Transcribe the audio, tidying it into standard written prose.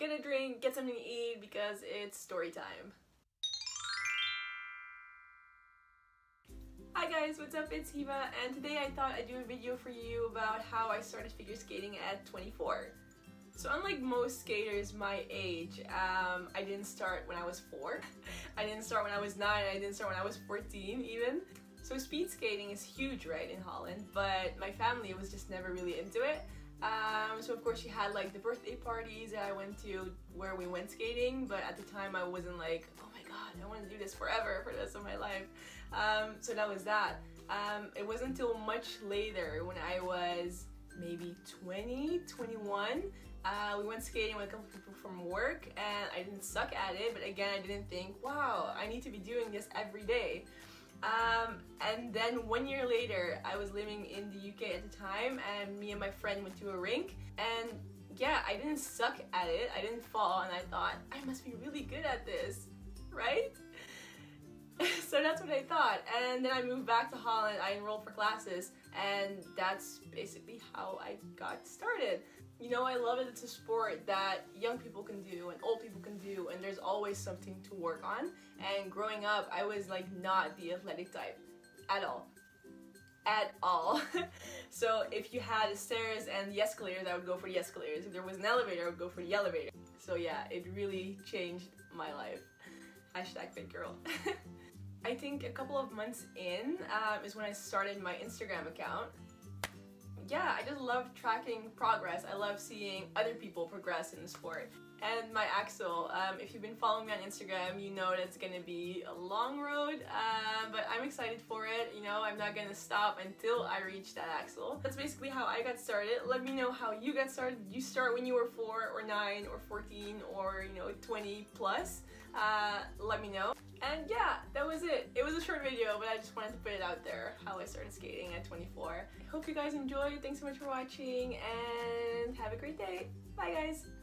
get a drink, get something to eat, because it's story time. Hi guys, what's up? It's Hiva, and today I thought I'd do a video for you about how I started figure skating at 24. So unlike most skaters my age, I didn't start when I was 4, I didn't start when I was 9, I didn't start when I was 14 even. So speed skating is huge, right, in Holland, but my family was just never really into it. So of course you had like the birthday parties that I went to where we went skating, but at the time I wasn't like, oh my god, I want to do this forever for the rest of my life. So that was that. It wasn't until much later when I was maybe 20, 21, we went skating with a couple people from work, and I didn't suck at it, but again I didn't think, wow, I need to be doing this every day. And then 1 year later, I was living in the UK at the time, and me and my friend went to a rink, and yeah, I didn't suck at it, I didn't fall, and I thought, I must be really good at this, right? So that's what I thought, and then I moved back to Holland, I enrolled for classes, and that's basically how I got started. You know, I love it, it's a sport that young people can do and old people can do, and there's always something to work on. And growing up, I was like not the athletic type at all. At all. So if you had stairs and the escalators, I would go for the escalators. If there was an elevator, I would go for the elevator. So yeah, it really changed my life. Hashtag fit girl. I think a couple of months in is when I started my Instagram account. Yeah, I just love tracking progress. I love seeing other people progress in the sport. And my axel, if you've been following me on Instagram, you know that's gonna be a long road, but I'm excited for it. You know, I'm not gonna stop until I reach that axel. That's basically how I got started. Let me know how you got started. Did you start when you were 4 or 9 or 14 or, you know, 20 plus? Let me know. And yeah, that was it. It was a short video, but I just wanted to put it out there, how I started skating at 24. I hope you guys enjoyed. Thanks so much for watching, and have a great day. Bye guys!